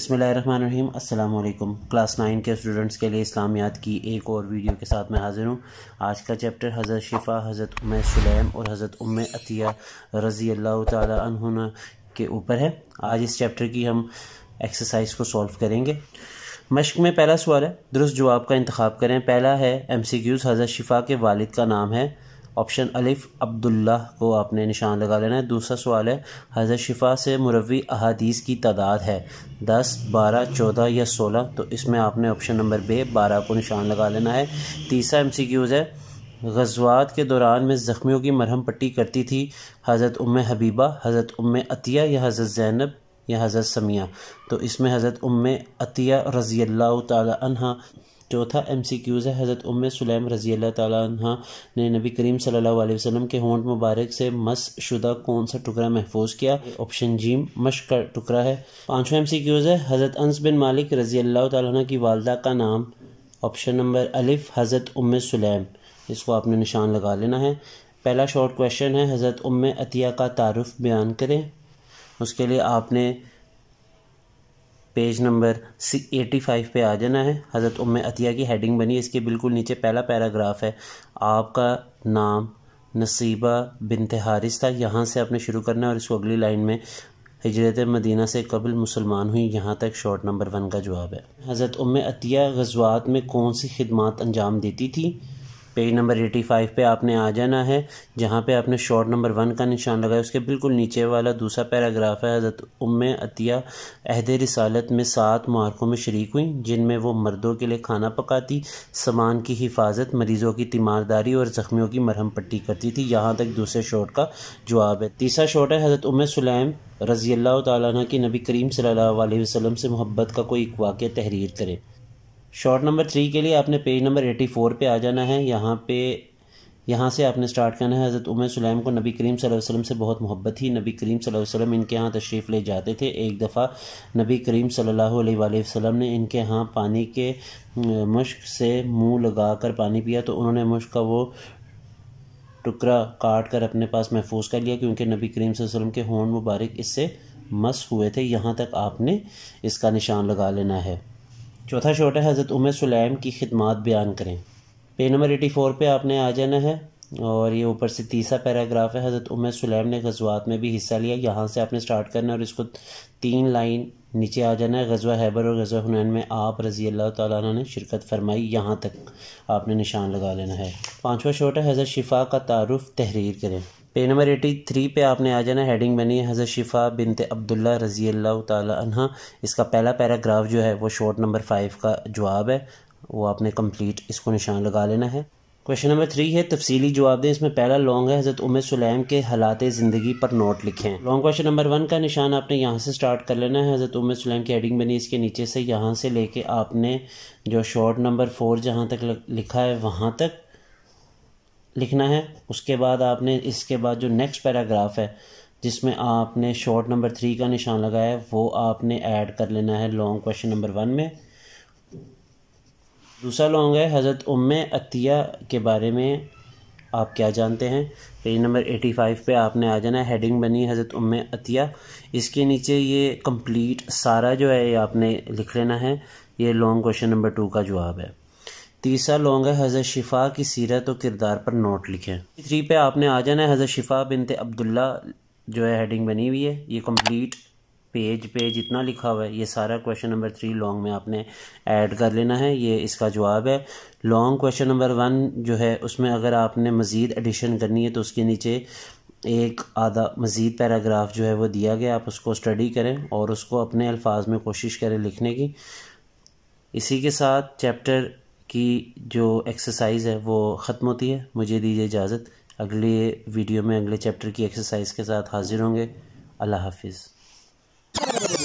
बिस्मिल्लाहिर्रहमानिर्रहीम। अस्सलाम वालेकुम। क्लास 9 के स्टूडेंट्स के लिए इस्लामियात की एक और वीडियो के साथ मैं हाज़िर हूँ। आज का चैप्टर हज़रत शिफ़ा, हज़रत उम्मे सुलैम और हज़रत उम्मे अतिया रज़ी अल्लाह ताला अन्हुना के ऊपर है। आज इस चैप्टर की हम एक्सरसाइज को सॉल्व करेंगे। मश्क में पहला सवाल है, दुरुस्त जवाब का इंतखाब करें। पहला है MCQs। हज़रत शिफ़ा के वालिद का नाम है, ऑप्शन अलिफ अब्दुल्ला को आपने निशान लगा लेना है। दूसरा सवाल है, हज़रत शिफ़ा से मुरवी अहादीस की तादाद है 10, 12, 14 या 16, तो इसमें आपने ऑप्शन नंबर बे 12 को निशान लगा लेना है। तीसरा MCQs है, गजवात के दौरान में ज़ख्मियों की मरहम पट्टी करती थी हज़रत उम्मे हबीबा, हज़रत उम्मे अतिया या हज़रत ज़ैनब या हज़रत समिया, तो इसमें हज़रत उम्मे अतिया रज़ी अल्लाह ताला अन्हा। चौथा MCQs है, हज़रत उम्मे सुलैम रज़ी अल्लाह ताला अन्हा ने नबी करीम सल्लल्लाहु अलैहि वसल्लम के होंठ मुबारक से मस शुदा कौन सा टुकड़ा महफूज किया, ऑप्शन जीम मश्क का टुकड़ा है। पाँचवा MCQs है, हज़रत अंस बिन मालिक रज़ी अल्लाह ताला अन्हा की वालदा का नाम, ऑप्शन नंबर अलिफ हज़रत उम्मे सुलैम, इसको आपने निशान लगा लेना है। पहला शॉर्ट क्वेश्चन है, हज़रत उम्मे अतिया का तारुफ बयान करें। उसके लिए आपने पेज नंबर 85 पे आ जाना है। हज़रत उम्मे अतिया की हेडिंग बनी, इसके बिल्कुल नीचे पहला पैराग्राफ है। आपका नाम नसीबा बिन्ते हारिस था, यहाँ से आपने शुरू करना है और इसको अगली लाइन में हिजरत मदीना से कबल मुसलमान हुई, यहाँ तक शॉर्ट नंबर 1 का जवाब है। हज़रत उम्मे अतिया गजवात में कौन सी खिदमत अंजाम देती थी, पेज नंबर 85 पे आपने आ जाना है। जहाँ पे आपने शॉर्ट नंबर 1 का निशान लगाया, उसके बिल्कुल नीचे वाला दूसरा पैराग्राफ है। हज़रत उम्मे अतिया अहद रिसालत में 7 मार्कों में शरीक हुई, जिनमें वो मर्दों के लिए खाना पकाती, सामान की हिफाजत, मरीज़ों की तीमारदारी और ज़ख्मियों की मरहम पट्टी करती थी, यहाँ तक दूसरे शॉर्ट का जवाब है। तीसरा शॉर्ट है, हज़रत उम्मे सुलैम रज़ी अल्लाह ताला अन्हा की नबी करीम सल्लल्लाहु अलैहि वसल्लम से मोहब्बत का कोई वाक़या तहरीर करें। शॉर्ट नंबर 3 के लिए आपने पेज नंबर 84 पे आ जाना है। यहाँ से आपने स्टार्ट करना है। हज़रत उम्मे सुलैम को नबी करीम सल्लल्लाहु अलैहि वसल्लम से बहुत मोहब्बत थी। नबी करीम सल्लल्लाहु अलैहि वसल्लम इनके यहाँ तशरीफ़ ले जाते थे। एक दफ़ा नबी करीम सल्लल्लाहु अलैहि वसल्लम ने इनके यहाँ पानी के मुश्क से मुँह लगा कर पानी पिया, तो उन्होंने मुश्क का वो टुकड़ा काट कर अपने पास महफूज कर लिया, क्योंकि नबी करीम सल्लल्लाहु अलैहि वसल्लम के होंठ मुबारक इससे मस हुए थे। यहाँ तक आपने इसका निशान लगा लेना है। चौथा शॉर्ट है, हज़रत उम्मे सुलैम की खिदमात बयान करें। पेज नंबर 84 पे आपने आ जाना है और ये ऊपर से तीसरा पैराग्राफ है। हज़रत उम्मे सुलैम ने गजवात में भी हिस्सा लिया, यहाँ से आपने स्टार्ट करना है और इसको 3 लाइन नीचे आ जाना है। गजवा हैबर और गजवा हुनैन में आप रज़ी अल्लाह ताला अन्हा ने शिरकत फरमाई, यहाँ तक आपने निशान लगा लेना है। पाँचवा शॉर्ट है, हज़रत शिफ़ा का तारुफ तहरीर करें। पेज नंबर 83 पे आपने आ जाना। हेडिंग बनी है, हज़रत शिफ़ा बिनते अब्दुल्ला रज़ी अल्लाह ताला अन्हा। इसका पहला पैराग्राफ जो है वो शॉर्ट नंबर 5 का जवाब है, वो आपने कंप्लीट इसको निशान लगा लेना है। क्वेश्चन नंबर 3 है, तफसीली जवाब दें। इसमें पहला लॉन्ग है, हज़रत उम्मे सुलैम के हालात ज़िंदगी पर नोट लिखें। लॉन्ग क्वेश्चन नंबर 1 का निशान आपने यहाँ से स्टार्ट कर लेना है। हज़रत उम्मे सुलैम की हेडिंग बनी, इसके नीचे से यहाँ से लेके आपने जो शॉर्ट नंबर 4 जहाँ तक लिखा है वहाँ तक लिखना है। उसके बाद आपने इसके बाद जो नेक्स्ट पैराग्राफ है जिसमें आपने शॉर्ट नंबर 3 का निशान लगाया है, वो आपने ऐड कर लेना है लॉन्ग क्वेश्चन नंबर 1 में। दूसरा लॉन्ग है, हज़रत उम्मे अतिया के बारे में आप क्या जानते हैं। पेज नंबर 85 पे आपने आ जाना है। हेडिंग बनी है, हज़रत उम्मे अतिया। इसके नीचे ये कंप्लीट सारा जो है ये आपने लिख लेना है। ये लॉन्ग क्वेश्चन नंबर 2 का जवाब है। तीसरा लॉन्ग है, हज़रत शिफ़ा की सीरत और किरदार पर नोट लिखें। 3 पे आपने आ जाना है। हज़रत शिफ़ा बिनते अब्दुल्ला जो है हेडिंग बनी हुई है, ये कंप्लीट पेज पे जितना लिखा हुआ है ये सारा क्वेश्चन नंबर 3 लॉन्ग में आपने ऐड कर लेना है। ये इसका जवाब है। लॉन्ग क्वेश्चन नंबर 1 जो है उसमें अगर आपने मज़ीद एडिशन करनी है तो उसके नीचे एक आधा मज़ीद पैराग्राफ जो है वो दिया गया, आप उसको स्टडी करें और उसको अपने अल्फाज में कोशिश करें लिखने की। इसी के साथ चैप्टर की जो एक्सरसाइज है वो ख़त्म होती है। मुझे दीजिए इजाज़त, अगले वीडियो में अगले चैप्टर की एक्सरसाइज के साथ हाज़िर होंगे। अल्लाह हाफिज़।